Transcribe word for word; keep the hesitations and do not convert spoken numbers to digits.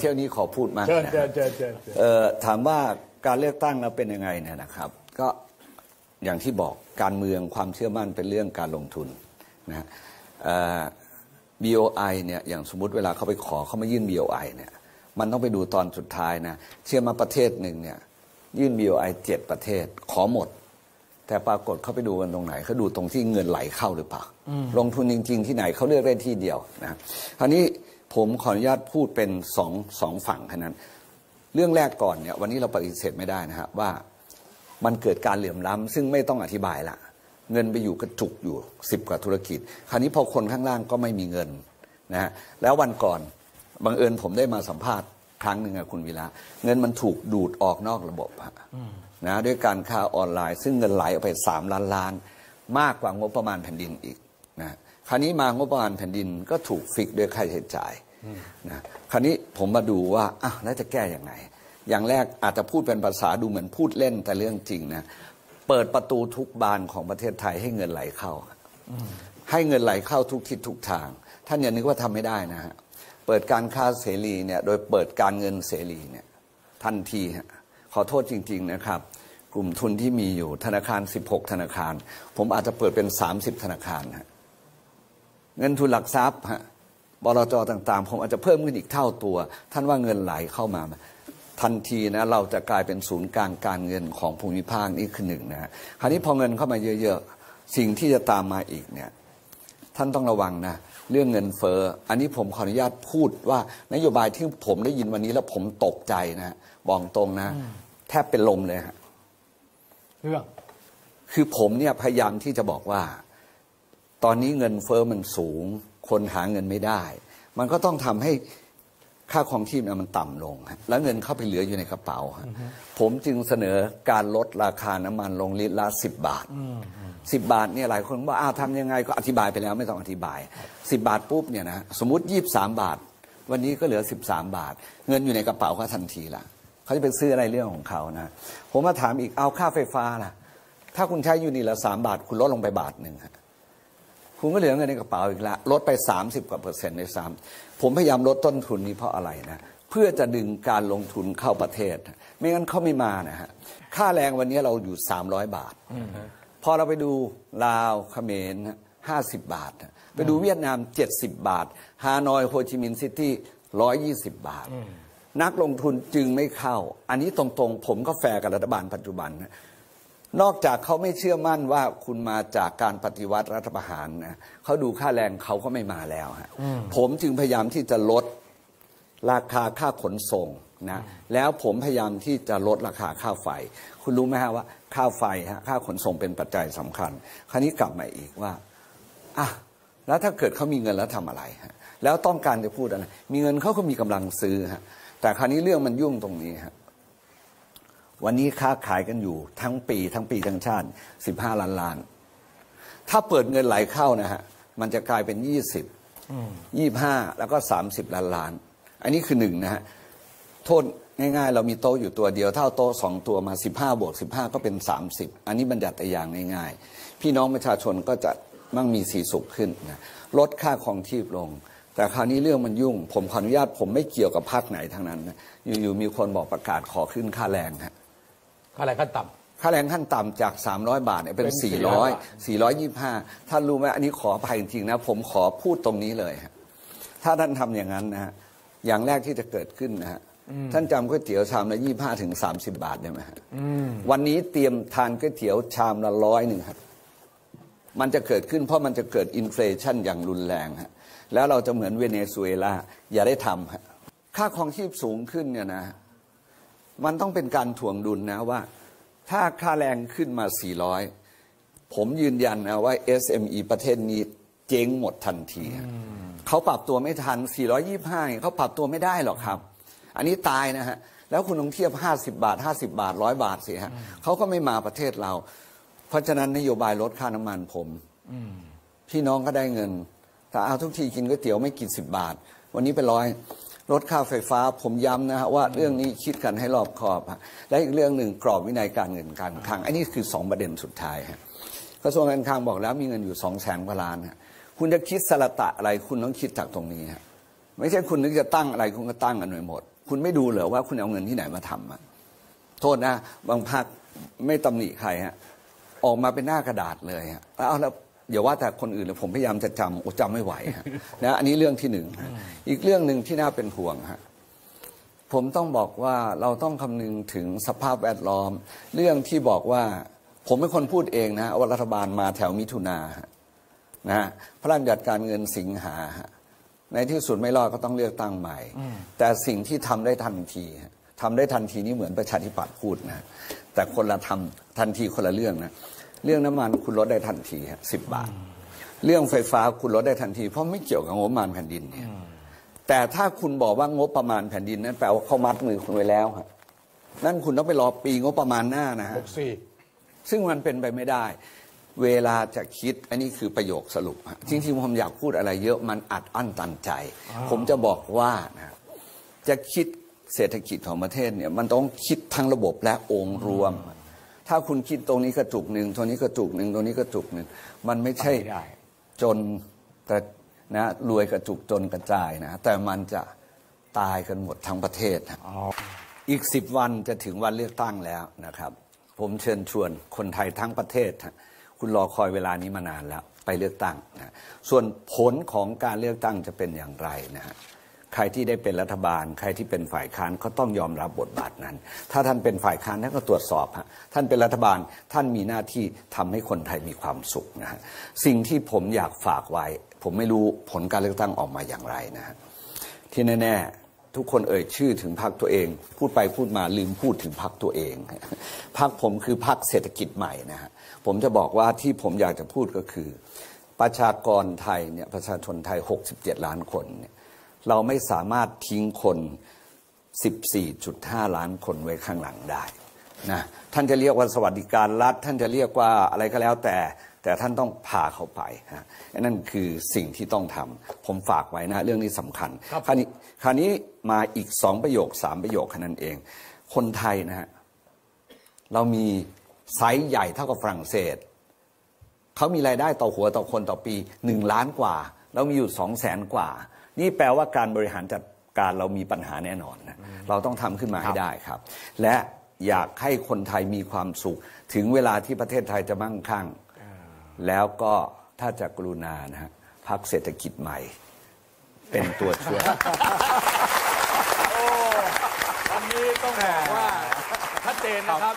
เที่ยวนี้ขอพูดมากนะถามว่าการเลือกตั้งเราเป็นยังไงเนี่ยนะครับก็อย่างที่บอกการเมืองความเชื่อมั่นเป็นเรื่องการลงทุนนะฮะ บี โอ ไอ เนี่ยอย่างสมมุติเวลาเขาไปขอเขามายื่น บี โอ ไอ เนี่ยมันต้องไปดูตอนสุดท้ายนะเชื่อมาประเทศหนึ่งเนี่ยยื่น บี โอ ไอ เจ็ดประเทศขอหมดแต่ปรากฏเขาไปดูกันตรงไหนเขาดูตรงที่เงินไหลเข้าหรือเปล่าลงทุนจริงๆที่ไหนเขาเลือกได้ที่เดียวนะคราวนี้ผมขออนุญาตพูดเป็นสองสองฝั่งแค่นั้นเรื่องแรกก่อนเนี่ยวันนี้เราปฏิเสธไม่ได้นะฮะว่ามันเกิดการเหลื่อมล้ำซึ่งไม่ต้องอธิบายละเงินไปอยู่กระจุกอยู่สิบกว่าธุรกิจคราวนี้พอคนข้างล่างก็ไม่มีเงินนะฮะแล้ววันก่อนบังเอิญผมได้มาสัมภาษณ์ครั้งหนึ่งอะคุณวีระเงินมันถูกดูดออกนอกระบบนะด้วยการค้าออนไลน์ซึ่งเงินไหลออกไปสามล้านล้านมากกว่างบประมาณแผ่นดินอีกนะคราวนี้มางบประมาณแผ่นดินก็ถูกฟิกด้วยค่าใช้จ่ายนะคราวนี้ผมมาดูว่าอ้าวแล้วจะแก้อย่างไรอย่างแรกอาจจะพูดเป็นภาษาดูเหมือนพูดเล่นแต่เรื่องจริงนะเปิดประตูทุกบานของประเทศไทยให้เงินไหลเข้าให้เงินไหลเข้าทุกทิศทุกทางท่านอย่านึกว่าทำไม่ได้นะฮะเปิดการค้าเสรีเนี่ยโดยเปิดการเงินเสรีเนี่ยทันทีฮะขอโทษจริงๆนะครับกลุ่มทุนที่มีอยู่ธนาคารสิบหกธนาคารผมอาจจะเปิดเป็นสามสิบธนาคารฮะเงินทุนหลักทรัพย์ฮะบลจ.ต่างๆผมอาจจะเพิ่มขึ้นอีกเท่าตัวท่านว่าเงินไหลเข้ามาทันทีนะเราจะกลายเป็นศูนย์กลางการเงินของภูมิภาคนี่คือหนึ่งนะคราวนี้พอเงินเข้ามาเยอะๆสิ่งที่จะตามมาอีกเนี่ยท่านต้องระวังนะเรื่องเงินเฟ้ออันนี้ผมขออนุญาตพูดว่านโยบายที่ผมได้ยินวันนี้แล้วผมตกใจนะบอกตรงนะแทบเป็นลมเลยฮะเรื่องคือผมเนี่ยพยายามที่จะบอกว่าตอนนี้เงินเฟ้อมันสูงคนหาเงินไม่ได้มันก็ต้องทำให้ค่าครองชีพมันต่ำลงแล้วเงินเข้าไปเหลืออยู่ในกระเป๋าผมจึงเสนอการลดราคาน้ำมันลงลิตรละสิบบาทสิบบาทเนี่ยหลายคนว่าอ้าวทำยังไงก็อธิบายไปแล้วไม่ต้องอธิบายสิบบาทปุ๊บเนี่ยนะสมมติยี่สิบสามบาทวันนี้ก็เหลือสิบสามบาทเงินอยู่ในกระเป๋าเขาทันทีละเขาจะไปซื้ออะไรเรื่องของเขานะผมมาถามอีกเอาค่าไฟฟ้าล่ะถ้าคุณใช้ยูนิตละสามบาทคุณลดลงไปบาทหนึ่งคุณก็เหลือเงินในกระเป๋าอีกละลดไปสามสิบกว่าเปอร์เซ็นต์ในซ้ำผมพยายามลดต้นทุนนี้เพราะอะไรนะเพื่อจะดึงการลงทุนเข้าประเทศไม่งั้นเขาไม่มานะฮะค่าแรงวันนี้เราอยู่สามร้อยบาทพอเราไปดูลาวเขมรห้าสิบบาทไปดูเวียดนามเจ็ดสิบบาทฮานอยโฮจิมินห์ซิตี้ร้อยยี่สิบบาทนักลงทุนจึงไม่เข้าอันนี้ตรงๆผมก็แฟร์กับรัฐบาลปัจจุบันนอกจากเขาไม่เชื่อมั่นว่าคุณมาจากการปฏิวัติรัฐประหารนะเขาดูค่าแรงเขาก็ไม่มาแล้วฮะผมจึงพยายามที่จะลดราคาค่าขนส่งนะแล้วผมพยายามที่จะลดราคาค่าไฟคุณรู้ไหมฮะว่าค่าไฟฮะค่าขนส่งเป็นปัจจัยสำคัญคราวนี้กลับมาอีกว่าอ่ะแล้วถ้าเกิดเขามีเงินแล้วทำอะไรฮะแล้วต้องการจะพูดอะไรมีเงินเขาก็มีกำลังซื้อฮะแต่คราวนี้เรื่องมันยุ่งตรงนี้ฮะวันนี้ค้าขายกันอยู่ทั้งปีทั้งปีทั้งชาติสิบห้าล้านล้านถ้าเปิดเงินไหลเข้านะฮะมันจะกลายเป็นยี่สิบ ยี่สิบห้าแล้วก็สามสิบล้านล้านอันนี้คือหนึ่งนะฮะโทษง่ายๆเรามีโต๊ะอยู่ตัวเดียวถ้าโต๊ะสองตัวมาสิบห้าบวกสิบห้าก็เป็นสามสิบอันนี้บัญญัติอย่างง่ายๆพี่น้องประชาชนก็จะมั่งมีสีสุขขึ้นนะลดค่าครองชีพลงแต่คราวนี้เรื่องมันยุ่งผมขออนุญาตผมไม่เกี่ยวกับพรรคไหนทั้งนั้นนะอยู่ๆมีคนบอกประกาศขอขึ้นค่าแรงฮะค่าแรงขั้นต่ำค่าแรงขั้นต่ำจากสามร้อยบาทเนี่ยเป็นสี่ร้อย สี่ร้อยยี่สิบห้าท่านรู้ไหมอันนี้ขออภัยจริงๆนะผมขอพูดตรงนี้เลยฮะถ้าท่านทำอย่างนั้นนะฮะอย่างแรกที่จะเกิดขึ้นนะฮะท่านจำก๋วยเตี๋ยวชามละยี่สิบห้าถึงสามสิบบาทได้ไหมฮะวันนี้เตรียมทานก๋วยเตี๋ยวชามละร้อยหนึ่งครับมันจะเกิดขึ้นเพราะมันจะเกิดอินฟลชันอย่างรุนแรงฮะแล้วเราจะเหมือนเวเนซุเอลาอย่าได้ทำฮะค่าครองชีพสูงขึ้นเนี่ยนะมันต้องเป็นการถ่วงดุลนะว่าถ้าค่าแรงขึ้นมาสี่ร้อยผมยืนยันนะว่า เอส เอ็ม อี ประเทศนี้เจ๊งหมดทันทีเขาปรับตัวไม่ทันสี่ร้อยยี่สิบห้าเขาปรับตัวไม่ได้หรอกครับอันนี้ตายนะฮะแล้วคุณลองเทียบห้าสิบบาทห้าสิบบาทร้อยบาทสิฮะเขาก็ไม่มาประเทศเราเพราะฉะนั้นนโยบายลดค่าน้ำมันผมพี่น้องก็ได้เงินแต่เอาทุกทีกินก๋วยเตี๋ยวไม่กี่สิบบาทวันนี้เป็นร้อยลดค่าไฟฟ้าผมย้ำนะฮะว่าเรื่องนี้คิดกันให้รอบคอบและอีกเรื่องหนึ่งกรอบวินัยการเงินการคลังอันนี้คือสองประเด็นสุดท้ายฮะกระทรวงการคลังบอกแล้วมีเงินอยู่สองแสนกว่าล้านฮะคุณจะคิดสลัดตะอะไรคุณต้องคิดจากตรงนี้ฮะ ไม่ใช่คุณนึกจะตั้งอะไรคุณก็ตั้งกันไปหมดคุณไม่ดูเหรอว่าคุณเอาเงินที่ไหนมาทำอ่ะโทษนะบางพรรคไม่ตำหนิใครฮะออกมาเป็นหน้ากระดาษเลยฮะแล้วเอาแล้วอย่าว่าแต่คนอื่นเลยผมพยายามจะจำโอ้จำไม่ไหวฮะนะอันนี้เรื่องที่หนึ่งอีกเรื่องหนึ่งที่น่าเป็นห่วงฮะผมต้องบอกว่าเราต้องคำนึงถึงสภาพแวดล้อมเรื่องที่บอกว่าผมเป็นคนพูดเองนะว่ารัฐบาลมาแถวมิถุนานะพระราชบัญญัติการเงินสิงหาในที่สุดไม่รอดก็ต้องเลือกตั้งใหม่แต่สิ่งที่ทำได้ทันทีทำได้ทันทีนี่เหมือนประชาธิปัตย์พูดนะแต่คนละทำทันทีคนละเรื่องนะเรื่องน้ำมันคุณลดได้ทันทีฮะสิบบาทเรื่องไฟฟ้าคุณลดได้ทันทีเพราะไม่เกี่ยวกับงบประมาณแผ่นดินเนี่ยแต่ถ้าคุณบอกว่างบประมาณแผ่นดินนั่นแปลว่าเขามัดมือคุณไว้แล้วครับนั่นคุณต้องไปรอปีงบประมาณหน้านะฮะซึ่งมันเป็นไปไม่ได้เวลาจะคิดอันนี้คือประโยคสรุปจริงๆผมอยากพูดอะไรเยอะมันอัดอั้นตันใจผมจะบอกว่านะจะคิดเศรษฐกิจของประเทศเนี่ยมันต้องคิดทั้งระบบและองค์รวมถ้าคุณคิดตรงนี้กระจุกหนึ่งตรงนี้กระจุกหนึ่งตรงนี้กระจุกหนึ่งมันไม่ใช่จนกระนะรวยกระจุกจนกระจายนะแต่มันจะตายกันหมดทั้งประเทศนะ อ, อีกสิบวันจะถึงวันเลือกตั้งแล้วนะครับผมเชิญชวนคนไทยทั้งประเทศนะคุณรอคอยเวลานี้มานานแล้วไปเลือกตั้งนะส่วนผลของการเลือกตั้งจะเป็นอย่างไรนะฮะใครที่ได้เป็นรัฐบาลใครที่เป็นฝ่ายค้านก็ต้องยอมรับบทบาทนั้นถ้าท่านเป็นฝ่ายค้านท่านก็ตรวจสอบฮะท่านเป็นรัฐบาลท่านมีหน้าที่ทำให้คนไทยมีความสุขนะฮะสิ่งที่ผมอยากฝากไว้ผมไม่รู้ผลการเลือกตั้งออกมาอย่างไรนะฮะที่แน่ๆทุกคนเอ่ยชื่อถึงพรรคตัวเองพูดไปพูดมาลืมพูดถึงพรรคตัวเองพรรคผมคือพรรคเศรษฐกิจใหม่นะฮะผมจะบอกว่าที่ผมอยากจะพูดก็คือประชากรไทยเนี่ยประชาชนไทยหกสิบเจ็ดล้านคนเนี่ยเราไม่สามารถทิ้งคน สิบสี่จุดห้า ล้านคนไว้ข้างหลังได้นะท่านจะเรียกว่าสวัสดิการรัฐท่านจะเรียกว่าอะไรก็แล้วแต่แต่ท่านต้องพาเขาไปฮะนั่นคือสิ่งที่ต้องทำผมฝากไว้นะเรื่องนี้สำคัญคราวนี้คราวนี้มาอีกสองประโยคสามประโยคแค่นั้นเองคนไทยนะฮะเรามีไซส์ใหญ่เท่ากับฝรั่งเศสเขามีรายได้ต่อหัวต่อคนต่อปีหนึ่งล้านกว่าเรามีอยู่สองแสนกว่านี่แปลว่าการบริหารจัดการเรามีปัญหาแน่นอนนะเราต้องทำขึ้นมาให้ได้ครับและอยากให้คนไทยมีความสุขถึงเวลาที่ประเทศไทยจะมั่งคั่งแล้วก็ถ้าจะกรุณานะฮะพรรคเศรษฐกิจใหม่เป็นตัวช่วยโอ้อันนี้ต้องบอกว่าชัดเจนนะครับ